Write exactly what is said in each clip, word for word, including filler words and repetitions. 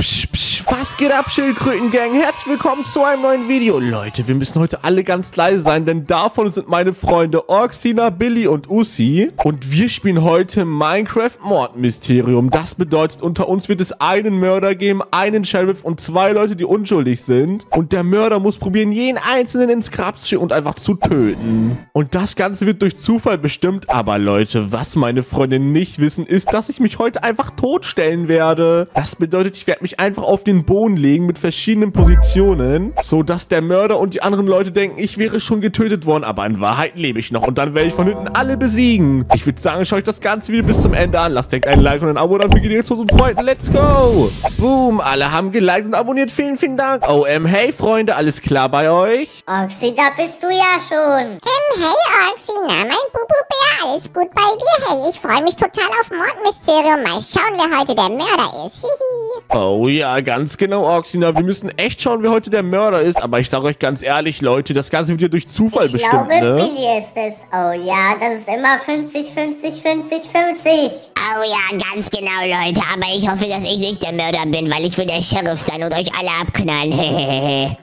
Psch, psch, was geht ab, Schildkrötengang? Herzlich willkommen zu einem neuen Video. Leute, wir müssen heute alle ganz leise sein, denn davon sind meine Freunde Orksina, Billy und Ussi. Und wir spielen heute Minecraft Mordmysterium. Das bedeutet, unter uns wird es einen Mörder geben, einen Sheriff und zwei Leute, die unschuldig sind. Und der Mörder muss probieren, jeden Einzelnen ins Grab zu schicken und einfach zu töten. Und das Ganze wird durch Zufall bestimmt. Aber Leute, was meine Freunde nicht wissen, ist, dass ich mich heute einfach totstellen werde. Das bedeutet, ich werde Ich werde mich einfach auf den Boden legen mit verschiedenen Positionen, sodass der Mörder und die anderen Leute denken, ich wäre schon getötet worden, aber in Wahrheit lebe ich noch und dann werde ich von hinten alle besiegen. Ich würde sagen, schaut euch das ganze Video bis zum Ende an. Lasst direkt ein Like und ein Abo, dann beginnt ihr zu unseren Freunden. Let's go! Boom, alle haben geliked und abonniert. Vielen, vielen Dank. O M, hey Freunde, alles klar bei euch? Oxi, da bist du ja schon. Ähm, hey Oxi, na mein Bubu-Bär, alles gut bei dir? Hey, ich freue mich total auf Mordmysterium. Mal schauen, wer heute der Mörder ist. Hihi. Oh ja, ganz genau, Oxina. Wir müssen echt schauen, wer heute der Mörder ist. Aber ich sage euch ganz ehrlich, Leute, das Ganze wird ja durch Zufall ich bestimmt, glaube, ne? Billy ist es. Oh ja, das ist immer fünfzig, fünfzig, fünfzig, fünfzig. Oh ja, ganz genau, Leute. Aber ich hoffe, dass ich nicht der Mörder bin, weil ich will der Sheriff sein und euch alle abknallen.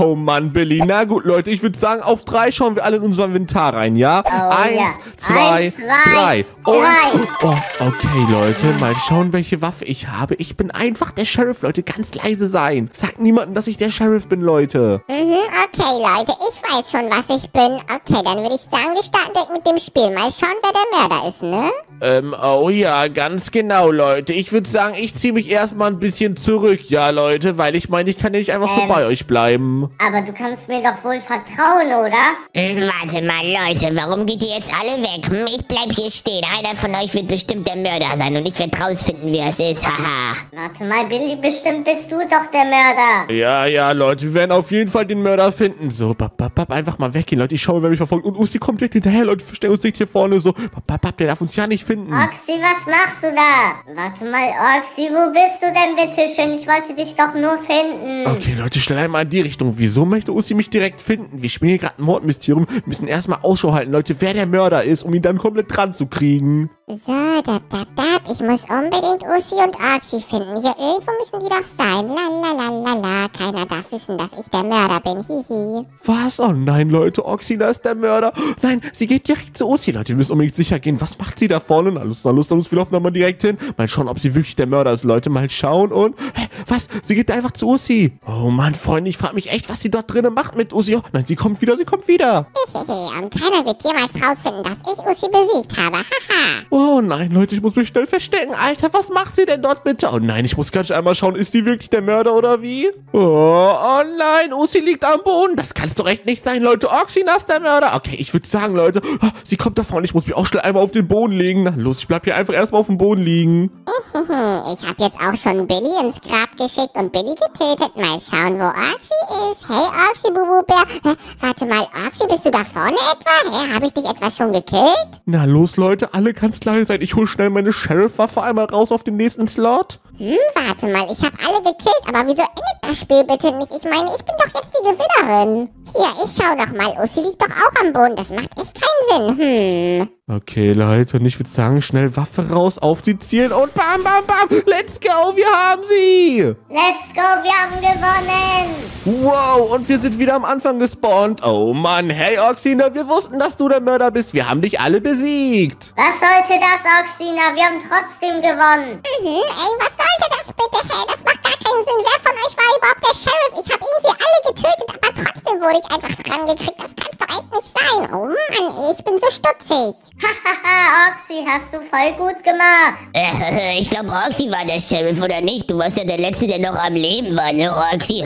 Oh Mann, Billy. Na gut, Leute, ich würde sagen, auf drei schauen wir alle in unser Inventar rein, ja? Oh, Eins, ja. zwei, Eins, zwei, drei. Und, drei. Oh, okay, Leute, mal schauen, welche Waffe ich habe. Ich bin einfach der Sheriff, Leute, ganz leise sein. Sagt niemandem, dass ich der Sheriff bin, Leute. Mhm, okay, Leute, ich weiß schon, was ich bin. Okay, dann würde ich sagen, wir starten direkt mit dem Spiel. Mal schauen, wer der Mörder ist, ne? Ähm, oh ja, ganz genau, Leute. Ich würde sagen, ich ziehe mich erstmal ein bisschen zurück, ja, Leute, weil ich meine, ich kann ja nicht einfach ähm, so bei euch bleiben. Aber du kannst mir doch wohl vertrauen, oder? Hm, warte mal, Leute, warum geht ihr jetzt alle weg? Hm, ich bleib hier stehen. Einer von euch wird bestimmt der Mörder sein und ich werde rausfinden, wer es ist, haha. Warte mal, Billy, bestimmt bist du doch der Mörder. Ja, ja, Leute, wir werden auf jeden Fall den Mörder finden. So, bap, bap, bap, einfach mal weggehen, Leute. Ich schaue, wer mich verfolgt. Und Ussi kommt direkt hinterher, Leute. Verstecken uns direkt hier vorne. So, bap, bap, bap, der darf uns ja nicht finden. Oxi, was machst du da? Warte mal, Oxi, wo bist du denn bitte schön? Ich wollte dich doch nur finden. Okay, Leute, schnell einmal in die Richtung. Wieso möchte Ussi mich direkt finden? Wir spielen hier gerade ein Mordmysterium. Wir müssen erstmal Ausschau halten, Leute, wer der Mörder ist, um ihn dann komplett dran zu kriegen. So, da, da, da, ich muss unbedingt Ussi und Oxi finden. Hier irgendwo müssen die doch sein. La, la, la, la, la. Keiner darf wissen, dass ich der Mörder bin. Hihi. Was? Oh nein, Leute. Oxina ist der Mörder. Nein, sie geht direkt zu Ussi, Leute. Wir müssen unbedingt sicher gehen. Was macht sie da vorne? Na, los, na, los, na, los. Wir laufen da mal direkt hin. Mal schauen, ob sie wirklich der Mörder ist, Leute. Mal schauen und... Hä? Was? Sie geht einfach zu Ussi. Oh Mann, Freunde. Ich frage mich echt, was sie dort drinnen macht mit Ussi. Oh nein, sie kommt wieder. Sie kommt wieder. Hihihi. Und keiner wird jemals rausfinden, dass ich Ussi besiegt habe. Haha. Oh nein, Leute, ich muss mich schnell verstecken. Alter, was macht sie denn dort bitte? Oh nein, ich muss ganz einmal schauen, ist die wirklich der Mörder oder wie? Oh, oh nein, Ussi liegt am Boden. Das kann es doch echt nicht sein, Leute. Oxina ist der Mörder. Okay, ich würde sagen, Leute, oh, sie kommt da vorne. Ich muss mich auch schnell einmal auf den Boden legen. Na los, ich bleib hier einfach erstmal auf dem Boden liegen. Ich habe jetzt auch schon Billy ins Grab geschickt und Billy getötet. Mal schauen, wo Oxi ist. Hey, Oxi, Bubu-Bär. Warte mal, Oxi, bist du da vorne etwa? Hä, habe ich dich etwa schon gekillt? Na los, Leute, alle ganz leise sein. Ich hole schnell meine Sheriff-Waffe einmal raus auf den nächsten Slot. Hm, warte mal, ich habe alle gekillt, aber wieso endet das Spiel bitte nicht? Ich meine, ich bin doch jetzt die Gewinnerin. Hier, ich schau doch mal, Ussi liegt doch auch am Boden, das macht echt keinen Sinn, hm. Okay, Leute, und ich würde sagen, schnell Waffe raus, auf die Zielen und bam, bam, bam, let's go, wir haben sie! Let's go, wir haben gewonnen! Wow, und wir sind wieder am Anfang gespawnt. Oh Mann, hey Oxina, wir wussten, dass du der Mörder bist, wir haben dich alle besiegt. Was sollte das, Oxina? Wir haben trotzdem gewonnen. Mhm, ey, was sollte das bitte? Hey, das macht gar keinen Sinn. Wer von euch war überhaupt der Sheriff? Ich habe irgendwie alle getötet, aber trotzdem wurde ich einfach drangekriegt. Das kann's doch echt nicht sein. Oh Mann, ich bin so stutzig. Hahaha, Oxi, hast du voll gut gemacht. Äh, ich glaube, Oxi war der Sheriff, oder nicht? Du warst ja der Letzte, der noch am Leben war, ne, Oxi?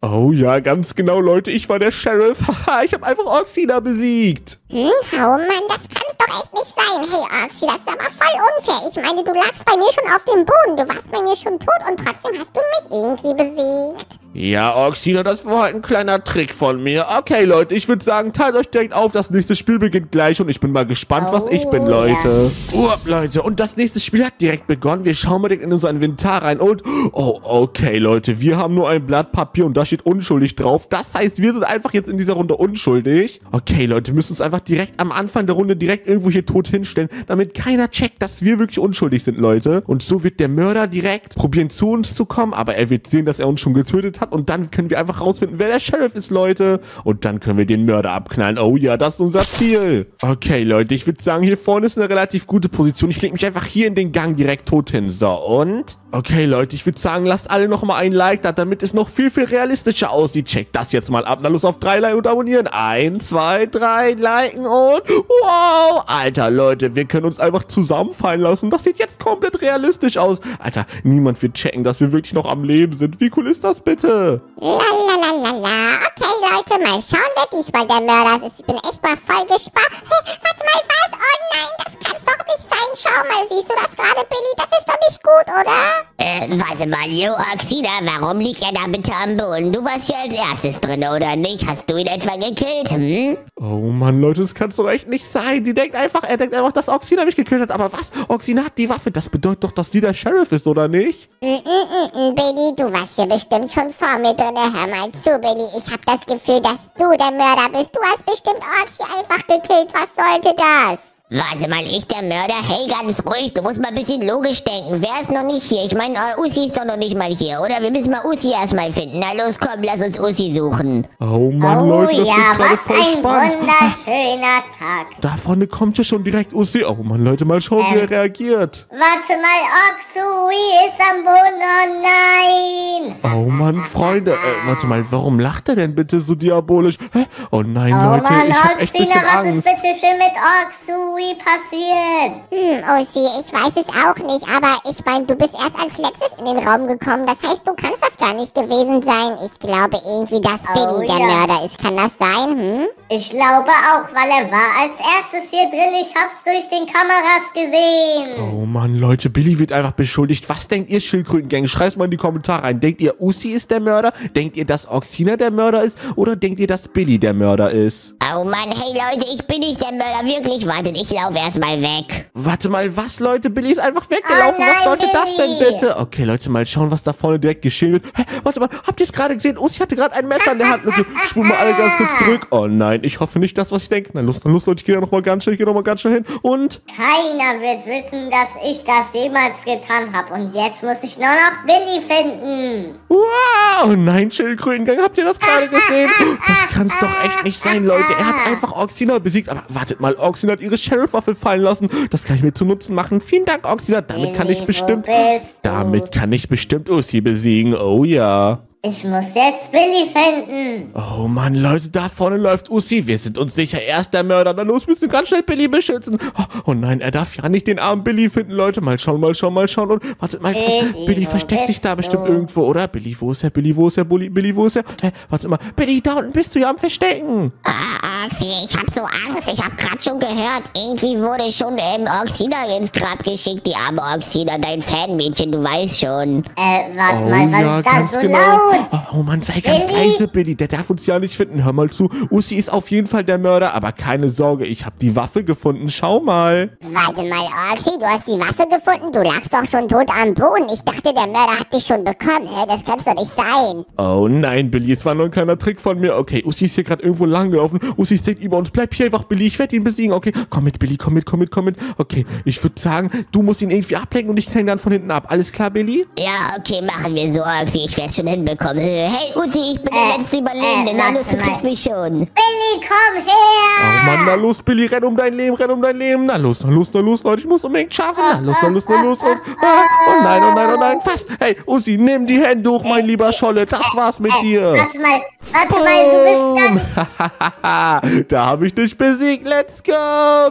Oh ja, ganz genau, Leute. Ich war der Sheriff. Haha, ich habe einfach Oxi da besiegt. Hm, oh Mann, das kann's doch echt nicht sein. Hey, Oxi, das ist aber voll unfair. Ich meine, du lagst bei mir schon auf dem Boden. Du warst bei mir schon tot und trotzdem hast du mich irgendwie besiegt. Ja, Orksina, das war halt ein kleiner Trick von mir. Okay, Leute, ich würde sagen, teilt euch direkt auf. Das nächste Spiel beginnt gleich und ich bin mal gespannt, oh, was ich bin, Leute. Ja. Oh, Leute, und das nächste Spiel hat direkt begonnen. Wir schauen mal direkt in unser Inventar rein und... Oh, okay, Leute, wir haben nur ein Blatt Papier und da steht unschuldig drauf. Das heißt, wir sind einfach jetzt in dieser Runde unschuldig. Okay, Leute, wir müssen uns einfach direkt am Anfang der Runde direkt irgendwo hier tot hinstellen, damit keiner checkt, dass wir wirklich unschuldig sind, Leute. Und so wird der Mörder direkt probieren, zu uns zu kommen, aber er wird sehen, dass er uns schon getötet hat. Hat. Und dann können wir einfach rausfinden, wer der Sheriff ist, Leute. Und dann können wir den Mörder abknallen. Oh ja, das ist unser Ziel. Okay, Leute, ich würde sagen, hier vorne ist eine relativ gute Position. Ich lege mich einfach hier in den Gang direkt tot hin. So, und... Okay, Leute, ich würde sagen, lasst alle nochmal ein Like da, damit es noch viel, viel realistischer aussieht. Checkt das jetzt mal ab. Na los, auf drei liken und abonnieren. Eins, zwei, drei, liken und... Wow! Alter, Leute, wir können uns einfach zusammenfallen lassen. Das sieht jetzt komplett realistisch aus. Alter, niemand wird checken, dass wir wirklich noch am Leben sind. Wie cool ist das bitte? Lalalala. Okay, Leute, mal schauen, wer diesmal der Mörder ist. Ich bin echt mal voll gespannt. Hey, warte mal, was? Oh nein, das kann's doch nicht sein. Schau mal, siehst du das gerade, Billy? Das ist doch nicht gut, oder? Äh, warte mal, yo, Oxina, warum liegt er da bitte am Boden? Du warst ja als erstes drin, oder nicht? Hast du ihn etwa gekillt, hm? Oh Mann, Leute, das kann's doch echt nicht sein. Die denkt einfach, er denkt einfach, dass Oxina mich gekillt hat. Aber was? Oxina hat die Waffe. Das bedeutet doch, dass sie der Sheriff ist, oder nicht? Mm, mm, mm, Billy, du warst hier bestimmt schon vor mir drin. Hör mal zu, Billy. Ich hab das Gefühl, dass du der Mörder bist. Du hast bestimmt Oxi einfach gekillt. Was sollte das? Warte mal, ich der Mörder? Hey, ganz ruhig, du musst mal ein bisschen logisch denken. Wer ist noch nicht hier? Ich meine, Ussi ist doch noch nicht mal hier, oder? Wir müssen mal Ussi erstmal finden. Na los, komm, lass uns Ussi suchen. Oh Mann, oh, Leute, das ja, ist gerade voll spannend. Was ein wunderschöner Tag. Da vorne kommt ja schon direkt Ussi. Oh Mann, Leute, mal schauen, ähm, wie er reagiert. Warte mal, Oxui ist am Boden, oh nein. Oh Mann, Freunde, äh, warte mal, warum lacht er denn bitte so diabolisch? Hä? Oh nein, oh, Leute, Mann, ich hab echt Oxina, bisschen Angst. Was ist bitte schön mit Oxui passiert? Hm, Ussi, ich weiß es auch nicht, aber ich meine, du bist erst als letztes in den Raum gekommen, das heißt, du kannst das gar nicht gewesen sein. Ich glaube irgendwie, dass oh, Billy ja. der Mörder ist. Kann das sein, hm? Ich glaube auch, weil er war als erstes hier drin. Ich hab's durch den Kameras gesehen. Oh Mann, Leute, Billy wird einfach beschuldigt. Was denkt ihr, Schildkrötengang? Schreibt mal in die Kommentare rein. Denkt ihr, Ussi ist der Mörder? Denkt ihr, dass Oxina der Mörder ist? Oder denkt ihr, dass Billy der Mörder ist? Oh Mann, hey Leute, ich bin nicht der Mörder, wirklich. Wartet, ich Ich laufe erstmal weg. Warte mal, was, Leute? Billy ist einfach weggelaufen. Oh nein, was sollte das denn bitte? Okay, Leute, mal schauen, was da vorne direkt geschehen wird. Hä, warte mal, habt ihr es gerade gesehen? Ussi hatte gerade ein Messer in der Hand. Leute, spulen mal alle ganz kurz zurück. Oh nein, ich hoffe nicht das, was ich denke. Na los, na los, Leute, ich gehe da nochmal ganz schnell, ich gehe nochmal ganz schnell hin und... Keiner wird wissen, dass ich das jemals getan habe. Und jetzt muss ich nur noch Billy finden. Wow, nein, Schildkrötengang, habt ihr das gerade gesehen? Das kann es doch echt nicht sein, Leute. Er hat einfach Oxina besiegt. Aber wartet mal, Oxina hat ihre Sheriff Waffe fallen lassen. Das kann ich mir zu Nutzen machen. Vielen Dank, Oxina. Damit kann ich bestimmt... Damit kann ich bestimmt Ussi besiegen. Oh ja. Ich muss jetzt Billy finden. Oh Mann, Leute, da vorne läuft Ussi. Wir sind uns sicher, er ist der Mörder. Na los, müssen wir ganz schnell Billy beschützen. Oh, oh nein, er darf ja nicht den armen Billy finden, Leute. Mal schauen, mal schauen, mal schauen. Und wartet mal, Billy, Billy versteckt sich da bestimmt du? irgendwo, oder? Billy, wo ist er? Billy, wo ist er? Billy, wo ist er? Hä, warte mal. Billy, da unten bist du ja am Verstecken. Ah, Oxi, ich hab so Angst. Ich hab grad schon gehört. Irgendwie wurde schon ähm, Oxina ins Grab geschickt. Die arme Oxina, dein Fanmädchen, du weißt schon. Äh, warte oh, mal, was ja, ist das so genau. laut? Oh, oh Mann, sei ganz leise, Billy. Der darf uns ja nicht finden. Hör mal zu. Ussi ist auf jeden Fall der Mörder, aber keine Sorge, ich habe die Waffe gefunden. Schau mal. Warte mal, Oxi, du hast die Waffe gefunden? Du lagst doch schon tot am Boden. Ich dachte, der Mörder hat dich schon bekommen. Hä? Das kann's doch nicht sein. Oh nein, Billy, es war nur ein kleiner Trick von mir. Okay, Ussi ist hier gerade irgendwo lang gelaufen. Ussi steht über uns. Bleib hier einfach, Billy. Ich werde ihn besiegen. Okay, komm mit, Billy. Komm mit, komm mit, komm mit. Okay, ich würde sagen, du musst ihn irgendwie ablenken und ich knall ihn dann von hinten ab. Alles klar, Billy? Ja, okay, machen wir so, Oxi. Ich werde schon hinbekommen. Komm, hey Ussi, ich bin äh, der letzte Überlebende. Äh, na los, du kriegst mich schon. Billy, komm her! Oh Mann, na los, Billy, renn um dein Leben, renn um dein Leben. Na los, na los, na los, Leute, ich muss unbedingt schaffen. Na los, na los, na los. Und, ah, oh nein, oh nein, oh nein, fast. Hey Ussi, nimm die Hände hoch, mein lieber Scholle. Das war's mit äh, dir. Warte mal, warte mal, du bist da nicht. Da habe ich dich besiegt. Let's go.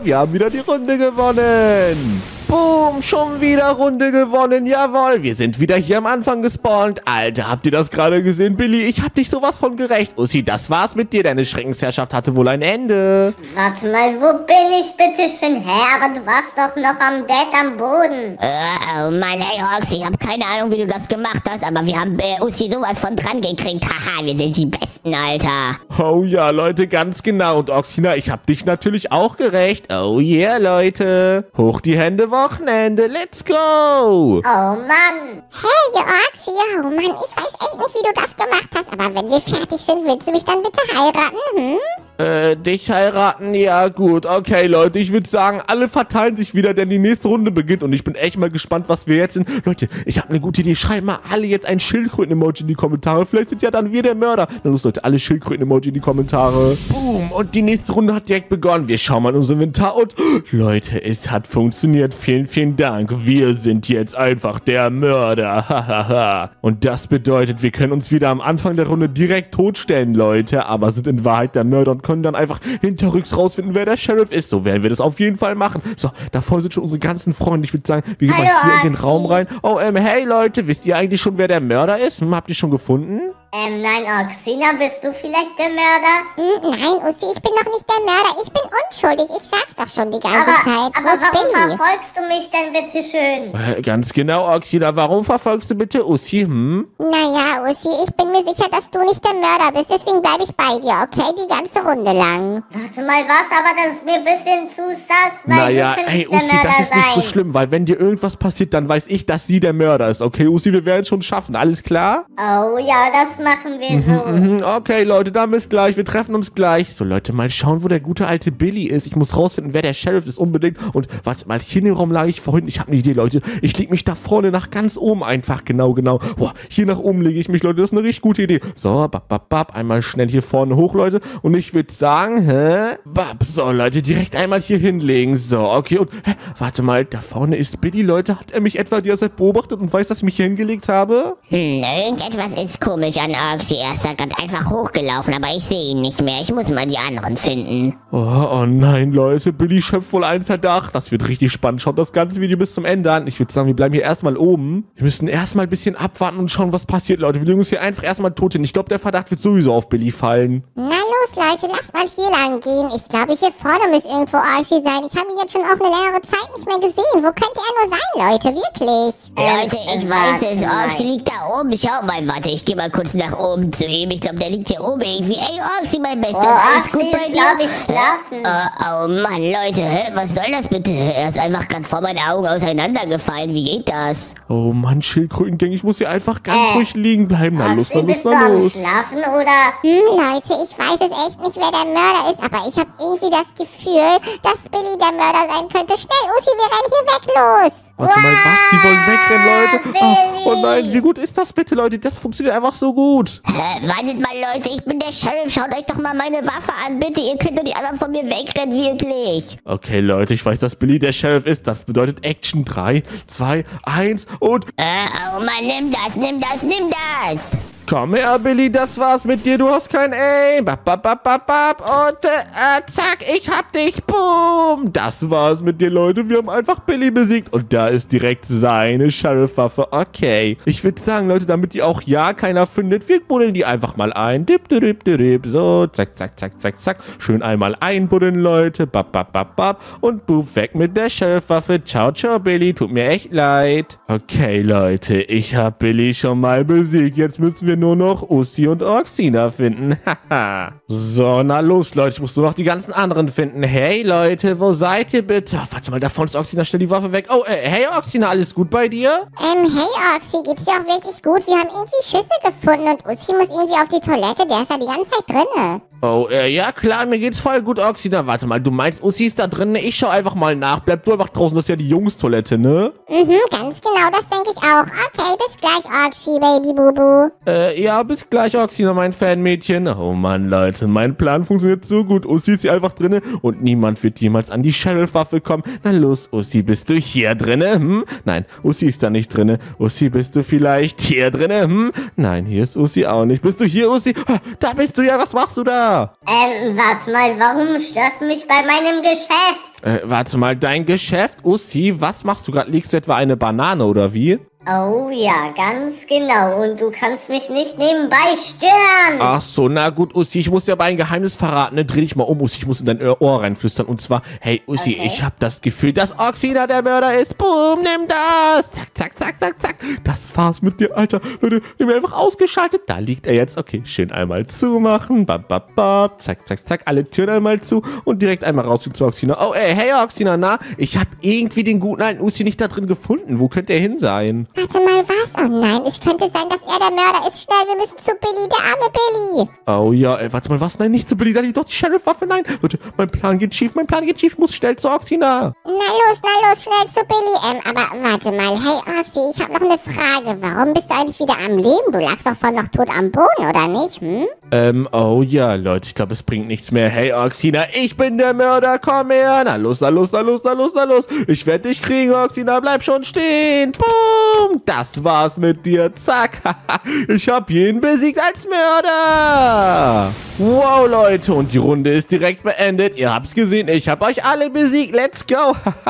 Wir haben wieder die Runde gewonnen. Boom, schon wieder Runde gewonnen, jawohl. Wir sind wieder hier am Anfang gespawnt. Alter, habt ihr das gerade gesehen, Billy? Ich hab dich sowas von gerecht. Ussi, das war's mit dir. Deine Schreckensherrschaft hatte wohl ein Ende. Warte mal, wo bin ich bitte schön? Hä, aber du warst doch noch am Dead am Boden. Oh, oh mein, ey, Orks, ich hab keine Ahnung, wie du das gemacht hast, aber wir haben äh, Ussi sowas von dran gekriegt. Haha, wir sind die Besten, Alter. Oh ja, Leute, ganz genau. Und Oxina, ich hab dich natürlich auch gerecht. Oh yeah, Leute. Hoch die Hände, Wochenende, let's go! Oh Mann! Hey, Orks, ja, oh Mann, ich weiß echt nicht, wie du das gemacht hast, aber wenn wir fertig sind, willst du mich dann bitte heiraten, hm? Äh, dich heiraten? Ja, gut. Okay, Leute, ich würde sagen, alle verteilen sich wieder, denn die nächste Runde beginnt und ich bin echt mal gespannt, was wir jetzt sind. Leute, ich habe eine gute Idee. Schreibt mal alle jetzt ein Schildkröten-Emoji in die Kommentare. Vielleicht sind ja dann wir der Mörder. Dann los, Leute, alle Schildkröten-Emoji in die Kommentare. Boom, und die nächste Runde hat direkt begonnen. Wir schauen mal in unser Inventar und... Leute, es hat funktioniert. Vielen, vielen Dank. Wir sind jetzt einfach der Mörder. Hahaha. Und das bedeutet, wir können uns wieder am Anfang der Runde direkt totstellen, Leute, aber sind in Wahrheit der Mörder und können können dann einfach hinterrücks rausfinden, wer der Sheriff ist. So werden wir das auf jeden Fall machen. So, da vorne sind schon unsere ganzen Freunde. Ich würde sagen, wir gehen mal hier in den Raum rein. Oh, ähm, hey Leute, wisst ihr eigentlich schon, wer der Mörder ist? Hm, habt ihr schon gefunden? Ähm, nein, Orksina, bist du vielleicht der Mörder? Hm, nein, Ussi, ich bin noch nicht der Mörder. Ich bin unschuldig. Ich sag's doch schon die ganze aber, Zeit. Aber Wo warum verfolgst du mich denn bitte schön? Äh, ganz genau, Orksina. Warum verfolgst du bitte Ussi, hm? Naja, Ussi, ich bin mir sicher, dass du nicht der Mörder bist. Deswegen bleibe ich bei dir, okay? Die ganze Runde lang. Warte mal, was? Aber das ist mir ein bisschen zu sass, weil naja, du ey, Ussi, das ist nicht so schlimm, weil wenn dir irgendwas passiert, dann weiß ich, dass sie der Mörder ist. Okay, Ussi, wir werden es schon schaffen. Alles klar? Oh ja, das machen wir so. Mhm, okay, Leute, dann bis gleich. Wir treffen uns gleich. So, Leute, mal schauen, wo der gute alte Billy ist. Ich muss rausfinden, wer der Sheriff ist unbedingt. Und warte mal, hier in dem Raum lag ich vorhin. Ich habe eine Idee, Leute. Ich lege mich da vorne nach ganz oben einfach. Genau, genau. Boah, hier nach oben lege ich mich, Leute. Das ist eine richtig gute Idee. So, bap, bap, bap. Einmal schnell hier vorne hoch, Leute. Und ich würde sagen, hä? Bap. So, Leute, direkt einmal hier hinlegen. So, okay. Und, hä? Warte mal, da vorne ist Billy, Leute. Hat er mich etwa die ganze Zeit beobachtet und weiß, dass ich mich hier hingelegt habe? Hm, irgendetwas ist komisch an Orksi. Er ist da gerade einfach hochgelaufen, aber ich sehe ihn nicht mehr. Ich muss mal die anderen finden. Oh, oh nein, Leute. Billy schöpft wohl einen Verdacht. Das wird richtig spannend. Schaut das ganze Video bis zum Ende an. Ich würde sagen, wir bleiben hier erstmal oben. Wir müssen erstmal ein bisschen abwarten und schauen, was passiert, Leute. Wir legen uns hier einfach erstmal tot hin. Ich glaube, der Verdacht wird sowieso auf Billy fallen. Na los, Leute. Lasst mal hier lang gehen. Ich glaube, hier vorne muss irgendwo Orksi sein. Ich habe ihn jetzt schon auch eine längere Zeit nicht mehr gesehen. Wo könnte er nur sein, Leute? Wirklich? Leute, ich weiß es. Orksi liegt da oben. Schau mal, warte. Ich gehe mal kurz nach oben zu ihm. Ich glaube, der liegt hier oben irgendwie. Ey, Orksi, mein Bester. Oh, alles gut bei dir? Ich schlafen. Oh, oh Mann, Leute. Hä? Was soll das bitte? Er ist einfach gerade vor meinen Augen auseinandergefallen. Wie geht das? Oh Mann, Schildkrötengang. Ich muss hier einfach ganz äh, ruhig liegen bleiben. Na los, na los, na los. Schlafen, oder? Hm, Leute, ich weiß es echt nicht, wer der Mörder ist, aber ich habe irgendwie das Gefühl, dass Billy der Mörder sein könnte. Schnell, Ussi, wir rennen hier weg, los. Warte wow, mal, was? Die wollen wegrennen, Leute. Oh, oh nein, wie gut ist das bitte, Leute? Das funktioniert einfach so gut. Äh, wartet mal, Leute, ich bin der Sheriff. Schaut euch doch mal meine Waffe an, bitte. Ihr könnt doch die anderen von mir wegrennen, wirklich. Okay, Leute, ich weiß, dass Billy der Sheriff ist. Das bedeutet Action. drei, zwei, eins und... Äh, oh Mann, nimm das, nimm das, nimm das. Komm her, Billy, das war's mit dir. Du hast kein Aim. Bap, bap, bap, bap, bap. Und äh, zack, ich hab dich. Boom. Das war's mit dir, Leute. Wir haben einfach Billy besiegt. Und da ist direkt seine Sheriff-Waffe. Okay. Ich würde sagen, Leute, damit die auch ja keiner findet, wir buddeln die einfach mal ein. Dip, dip, dip, dip. So, zack, zack, zack, zack, zack. Schön einmal einbuddeln, Leute. Bap, bap, bap, bap. Und boom, weg mit der Sheriff-Waffe. Ciao, ciao, Billy. Tut mir echt leid. Okay, Leute, ich hab Billy schon mal besiegt. Jetzt müssen wir nur noch Ussi und Orksina finden. Haha. So, na los, Leute. Ich muss nur noch die ganzen anderen finden. Hey, Leute, wo seid ihr bitte? Oh, warte mal, da vorne ist Orksina. Stell die Waffe weg. Oh, äh, hey, Orksina, alles gut bei dir? Ähm, hey, Orksi, geht's dir auch wirklich gut? Wir haben irgendwie Schüsse gefunden und Ussi muss irgendwie auf die Toilette. Der ist ja die ganze Zeit drinne. Oh, äh, ja klar, mir geht's voll gut, Orksina. Warte mal, du meinst, Ussi ist da drin? Ich schau einfach mal nach. Bleib du einfach draußen, das ist ja die Jungs-Toilette, ne? Mhm, ganz genau, das denke ich auch. Okay, bis gleich, Orksi, Baby-Bubu. Äh, ja, bis gleich, Orksina, mein Fanmädchen. Oh Mann, Leute, mein Plan funktioniert so gut. Ussi ist hier einfach drinne und niemand wird jemals an die Sheriff-Waffe kommen. Na los, Ussi, bist du hier drinne? Hm? Nein, Ussi ist da nicht drinne. Ussi, bist du vielleicht hier drinne? Hm? Nein, hier ist Ussi auch nicht. Bist du hier, Ussi? Da bist du ja, was machst du da? da? Ähm, warte mal, warum störst du mich bei meinem Geschäft? Äh, warte mal, dein Geschäft? Ussi, was machst du gerade? Liegst du etwa eine Banane oder wie? Oh ja, ganz genau. Und du kannst mich nicht nebenbei stören. Ach so, na gut, Ussi, ich muss dir aber ein Geheimnis verraten. Ne? Dreh dich mal um, Ussi, ich muss in dein Ohr reinflüstern. Und zwar, hey Ussi, okay, ich habe das Gefühl, dass Oxina der Mörder ist. Boom, nimm das. Zack, zack, zack, zack, zack. Das war's mit dir, Alter. Leute, ich bin einfach ausgeschaltet. Da liegt er jetzt. Okay, schön einmal zumachen. Bab, bab, bab. Zack, zack, zack. Alle Türen einmal zu und direkt einmal raus zu Oxina. Oh, ey, hey Oxina, na? Ich habe irgendwie den guten alten Ussi nicht da drin gefunden. Wo könnte er hin sein? Warte mal, was? Oh nein, es könnte sein, dass er der Mörder ist. Schnell, wir müssen zu Billy, der arme Billy. Oh ja, ey, warte mal, was? Nein, nicht zu Billy, da liegt doch die Sheriff-Waffe. Nein, Leute, mein Plan geht schief, mein Plan geht schief. Ich muss schnell zu Oxina. Na los, na los, schnell zu Billy. Ähm, aber warte mal, hey Ossi, ich habe noch eine Frage. Warum bist du eigentlich wieder am Leben? Du lagst doch vorhin noch tot am Boden, oder nicht, hm? Ähm, oh ja, Leute, ich glaube, es bringt nichts mehr. Hey Oxina, ich bin der Mörder, komm her. Na los, na los, na los, na los, na los. Ich werde dich kriegen, Oxina, bleib schon stehen. Boom. Das war's mit dir. Zack. Ich habe jeden besiegt als Mörder. Wow, Leute. Und die Runde ist direkt beendet. Ihr habt's gesehen. Ich habe euch alle besiegt. Let's go.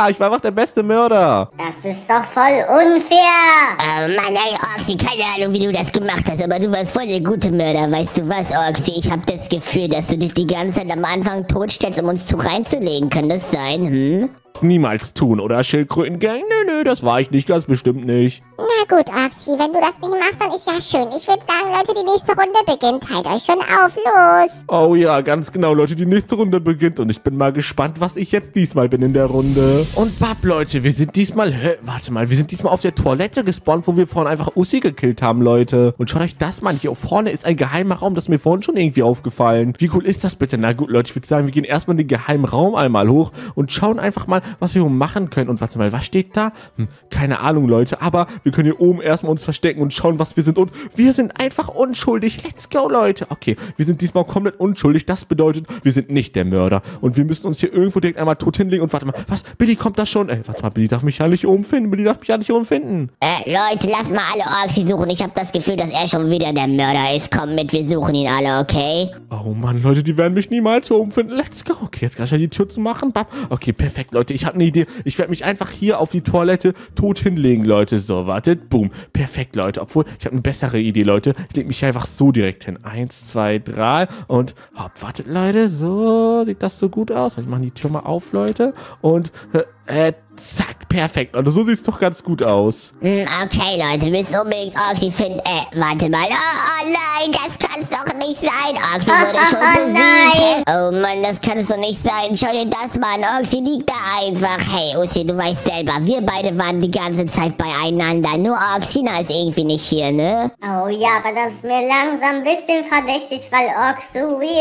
Ich war einfach der beste Mörder. Das ist doch voll unfair. Oh Mann, ey, Orksi. Keine Ahnung, wie du das gemacht hast. Aber du warst voll der gute Mörder. Weißt du was, Orksi? Ich habe das Gefühl, dass du dich die ganze Zeit am Anfang totstellst, um uns zu reinzulegen. Kann das sein, hm? Niemals tun, oder Schildkrötengang? Nö, nö, das war ich nicht, ganz bestimmt nicht. Na gut, Orksi, wenn du das nicht machst, dann ist ja schön. Ich würde sagen, Leute, die nächste Runde beginnt. Teilt euch schon auf, los! Oh ja, ganz genau, Leute, die nächste Runde beginnt. Und ich bin mal gespannt, was ich jetzt diesmal bin in der Runde. Und bap, Leute, wir sind diesmal... Hä, warte mal, wir sind diesmal auf der Toilette gespawnt, wo wir vorhin einfach Ussi gekillt haben, Leute. Und schaut euch das mal an. Hier vorne ist ein geheimer Raum, das ist mir vorhin schon irgendwie aufgefallen. Wie cool ist das bitte? Na gut, Leute, ich würde sagen, wir gehen erstmal in den geheimen Raum einmal hoch und schauen einfach mal, was wir hier machen können. Und warte mal, was steht da? Hm, keine Ahnung, Leute, aber wir können hier oben erstmal uns verstecken und schauen, was wir sind. Und wir sind einfach unschuldig. Let's go, Leute. Okay, wir sind diesmal komplett unschuldig. Das bedeutet, wir sind nicht der Mörder. Und wir müssen uns hier irgendwo direkt einmal tot hinlegen. Und warte mal, was? Billy kommt da schon? Ey, warte mal, Billy darf mich ja nicht oben finden. Billy darf mich ja nicht oben finden. Äh, Leute, lasst mal alle Orksi suchen. Ich habe das Gefühl, dass er schon wieder der Mörder ist. Komm mit, wir suchen ihn alle, okay? Oh Mann, Leute, die werden mich niemals oben finden. Let's go. Okay, jetzt kann ich ja die Tür zu machen. Okay, perfekt, Leute. Ich habe eine Idee. Ich werde mich einfach hier auf die Toilette tot hinlegen, Leute. So, wartet. Boom. Perfekt, Leute. Obwohl, ich habe eine bessere Idee, Leute. Ich lege mich einfach so direkt hin. Eins, zwei, drei und hopp. Wartet, Leute. So, sieht das so gut aus. Ich mache die Tür mal auf, Leute. Und... Äh, Äh, zack, perfekt. Also so sieht's doch ganz gut aus. Mm, okay, Leute, wir müssen unbedingt Orksi finden. Äh, warte mal. Oh, oh nein, das kann's doch nicht sein. Orksi wurde oh, schon oh, besiegt. Nein. Oh Mann, das kann es doch nicht sein. Schau dir das mal an. Orksi liegt da einfach. Hey, Ussi, du weißt selber, wir beide waren die ganze Zeit beieinander. Nur Orksina ist irgendwie nicht hier, ne? Oh ja, aber das ist mir langsam ein bisschen verdächtig, weil Orksi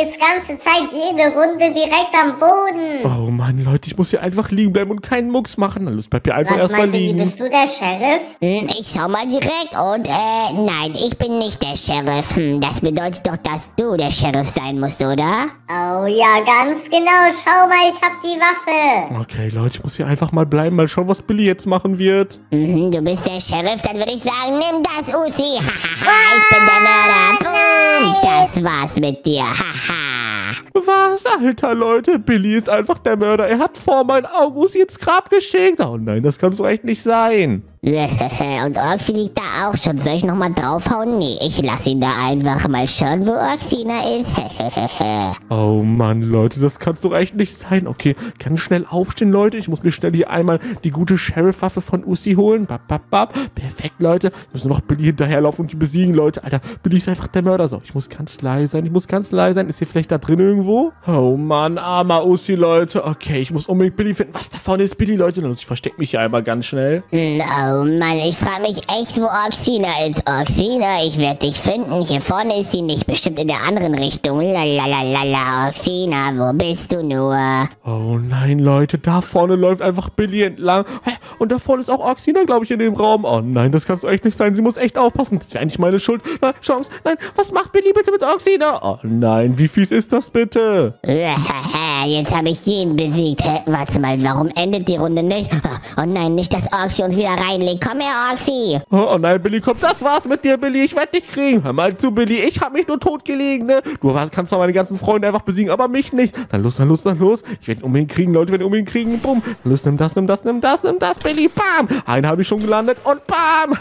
ist ganze Zeit jede Runde direkt am Boden. Oh Mann, Leute, ich muss hier einfach liegen bleiben und keinen Mucks machen. Dann bleibt hier einfach erstmal liegen. Billy, bist du der Sheriff? Hm, ich schau mal direkt und äh, nein, ich bin nicht der Sheriff. Hm, das bedeutet doch, dass du der Sheriff sein musst, oder? Oh ja, ganz genau. Schau mal, ich hab die Waffe. Okay, Leute, ich muss hier einfach mal bleiben. Mal schauen, was Billy jetzt machen wird. Mhm, du bist der Sheriff, dann würde ich sagen, nimm das, Ussi. Hahaha, ich bin der Mörder. Das war's mit dir. Haha. Was? Alter, Leute, Billy ist einfach der Mörder. Er hat vor meinen Augen Ussi ins Grab geschickt. Oh nein, das kann so echt nicht sein. Und Orksi liegt da auch schon. Soll ich nochmal draufhauen? Nee, ich lass ihn da einfach mal schauen, wo Orksina ist. Oh Mann, Leute, das kann's doch echt nicht sein. Okay, kann schnell aufstehen, Leute. Ich muss mir schnell hier einmal die gute Sheriff-Waffe von Ussi holen. Bap, bap, bap. Perfekt, Leute. Ich muss nur noch Billy hinterherlaufen und die besiegen, Leute. Alter, Billy ist einfach der Mörder. So, ich muss ganz leise sein. Ich muss ganz leise sein. Ist hier vielleicht da drin irgendwo? Oh Mann, armer Ussi, Leute. Okay, ich muss unbedingt Billy finden. Was da vorne ist, Billy, Leute? Ich verstecke mich hier einmal ganz schnell. No. Oh Mann, ich frage mich echt, wo Orksina ist. Orksina, ich werde dich finden. Hier vorne ist sie nicht, bestimmt in der anderen Richtung. Lalalala, Orksina, wo bist du nur? Oh nein, Leute, da vorne läuft einfach Billy entlang. Hä? Und da vorne ist auch Orksina, glaube ich, in dem Raum. Oh nein, das kannst du echt nicht sein. Sie muss echt aufpassen. Das wäre eigentlich meine Schuld. Na, Chance. Nein, was macht Billy bitte mit Orksina? Oh nein, wie fies ist das bitte? Yeah, jetzt habe ich jeden besiegt. Hä? Warte mal, warum endet die Runde nicht? Oh nein, nicht, dass Orksi uns wieder reinlegt. Komm her, Orksi. Oh, oh nein, Billy, komm, das war's mit dir, Billy. Ich werde dich kriegen. Hör mal zu, Billy, ich habe mich nur totgelegen, ne? Du kannst doch meine ganzen Freunde einfach besiegen, aber mich nicht. Dann los, dann los, dann los. Ich werde ihn unbedingt kriegen, Leute, ich werde ihn unbedingt kriegen. Bumm. Los, nimm das, nimm das, nimm das, nimm das, Billy. Bam. Einen habe ich schon gelandet und bam.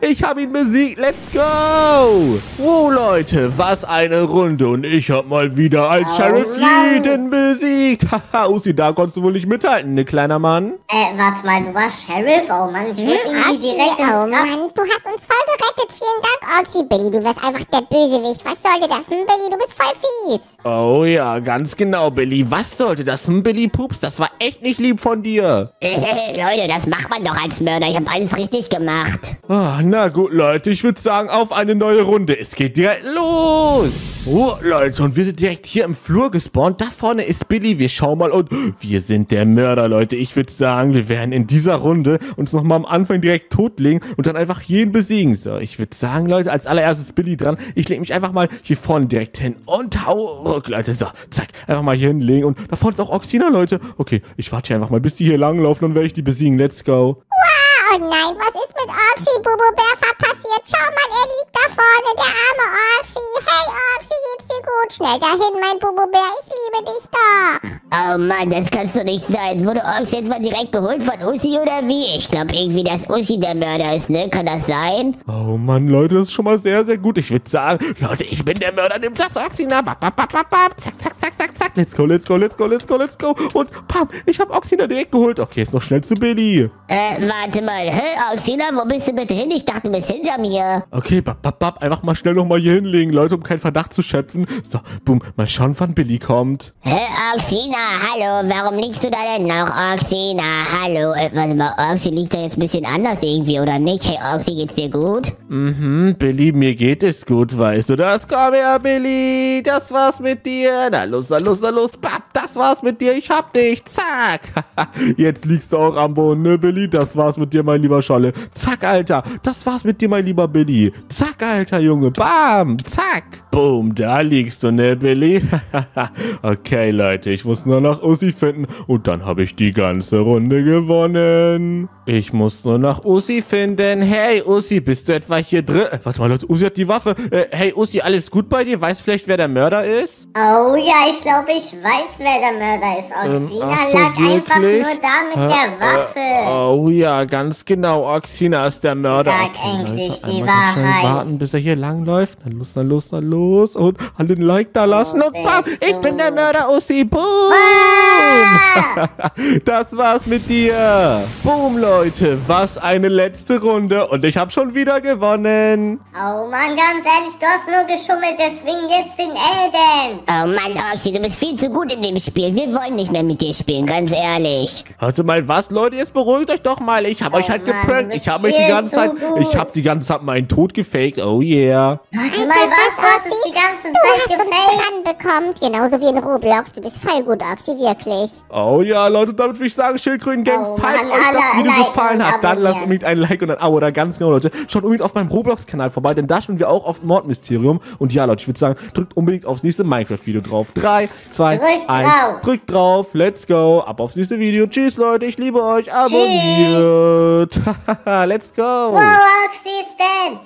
Ich habe ihn besiegt. Let's go. Wow, Leute, was eine Runde. Und ich habe mal wieder als oh, Sheriff jeden besiegt. Haha, Ussi, da konntest du wohl nicht mithalten, ne, kleiner Mann? Äh, warte mal, du warst Sheriff? Oh Mann, ich würde hm, irgendwie direkt oh Mann, du hast uns voll gerettet. Vielen Dank, Orksi. Billy, du wirst einfach der Bösewicht. Was sollte das denn, Billy? Du bist voll fies. Oh ja, ganz genau, Billy. Was sollte das denn, Billy Pups? Das war echt nicht lieb von dir. Leute, das macht man doch als Mörder. Ich habe alles richtig gemacht. Oh, na gut, Leute, ich würde sagen, auf eine neue Runde. Es geht direkt los. Oh, Leute, und wir sind direkt hier im Flur gespawnt. Da vorne ist Billy. Wir schauen mal und wir sind der Mörder, Leute. Ich würde sagen, wir werden in dieser Runde uns nochmal am Anfang direkt totlegen und dann einfach jeden besiegen. So, ich würde sagen, Leute, als allererstes Billy dran. Ich lege mich einfach mal hier vorne direkt hin und hau rück, Leute. So, zack. Einfach mal hier hinlegen. Und da vorne ist auch Oxina, Leute. Okay, ich warte hier einfach mal, bis die hier langlaufen und werde ich die besiegen. Let's go. Wow, nein, was ist mit Orksi, Bubu Berfa passiert? Schau mal, er liegt da vorne, der arme Orksi. Hey, Orksi, geht's dir gut? Schnell dahin, mein Bubu Bär, ich liebe dich doch. Oh Mann, das kannst du nicht sein. Wurde Orksi jetzt mal direkt geholt von Ussi oder wie? Ich glaube irgendwie, dass Ussi der Mörder ist, ne? Kann das sein? Oh Mann, Leute, das ist schon mal sehr, sehr gut. Ich würde sagen, Leute, ich bin der Mörder, nimm das Orksi nach. Bap, bap, bap, bap. Zack, zack, zack, zack, zack. Let's go, let's go, let's go, let's go, let's go. Und pam, ich habe Oxina direkt geholt. Okay, jetzt noch schnell zu Billy. Äh, warte mal. Hey, Oxina, wo bist du bitte hin? Ich dachte, du bist hinter mir. Okay, bap, bap, bap. Einfach mal schnell nochmal hier hinlegen, Leute, um keinen Verdacht zu schöpfen. So, boom, mal schauen, wann Billy kommt. Hey, Oxina, hallo. Warum liegst du da denn noch, Oxina? Hallo. Äh, warte mal, Orksi liegt da jetzt ein bisschen anders irgendwie, oder nicht? Hey, Orksi, geht's dir gut? Mhm, Billy, mir geht es gut, weißt du das? Komm her, Billy. Das war's mit dir. Na los, na los, na los. Bap, das war's mit dir. Ich hab dich. Zack. Jetzt liegst du auch am Boden, ne, Billy? Das war's mit dir, mein lieber Scholle. Zack, Alter. Das war's mit dir, mein lieber Billy. Zack, Alter, Junge. Bam. Zack. Boom. Da liegst du, ne, Billy? Okay, Leute. Ich muss nur noch Ussi finden. Und dann habe ich die ganze Runde gewonnen. Ich muss nur noch Ussi finden. Hey, Ussi, bist du etwa hier drin? Was mal, Leute? Ussi hat die Waffe. Äh, hey, Ussi, alles gut bei dir? Weißt vielleicht, wer der Mörder ist? Oh ja, ich glaube, ich weiß, wer der Mörder ist. Oxina ähm, so, lag wirklich? Einfach nur da mit äh, der Waffe. Äh, oh ja, ganz genau. Oxina ist der Mörder. Sag okay, endlich Leute, die Wahrheit. Warten, bis er hier langläuft. Dann los, dann los, dann los. Und halt den Like da lassen. Oh, und bam, ich bin der Mörder, Ussi. Boom. Ah! Das war's mit dir. Boom, Leute. Was eine letzte Runde. Und ich habe schon wieder gewonnen. Oh Mann, ganz ehrlich, du hast nur geschummelt. Deswegen jetzt den Eldens. Oh Mann, Orksi, du bist viel zu gut in dem Spiel. Wir wollen nicht mehr mit dir spielen, ganz ehrlich. Warte mal, was, Leute? Jetzt beruhigt euch doch mal. Ich habe oh euch halt geprankt. Ich habe euch die ganze Zeit... Gut. Ich habe die ganze Zeit meinen Tod gefaked. Oh yeah. Warte mal, was? Du hast es die ganze Zeit gefaked. Du hast bekommen. Genauso wie in Roblox. Du bist voll gut, Orksi, wirklich. Oh ja, Leute, damit würde ich sagen, Schildkrötengang, oh, falls Mann, euch Alter, das Video like gefallen hat, dann lasst unbedingt ein Like und ein Abo. Oder ganz genau, Leute. Schaut unbedingt auf meinem Roblox-Kanal vorbei, denn da spielen wir auch auf Mordmysterium. Und ja, Leute, ich würde sagen, drückt unbedingt aufs nächste Minecraft-Video drauf. drei, zwei, eins, drückt drauf. Let's go. Ab aufs nächste Video. Tschüss, Leute. Ich liebe euch. Abonniert. Let's go. Wow,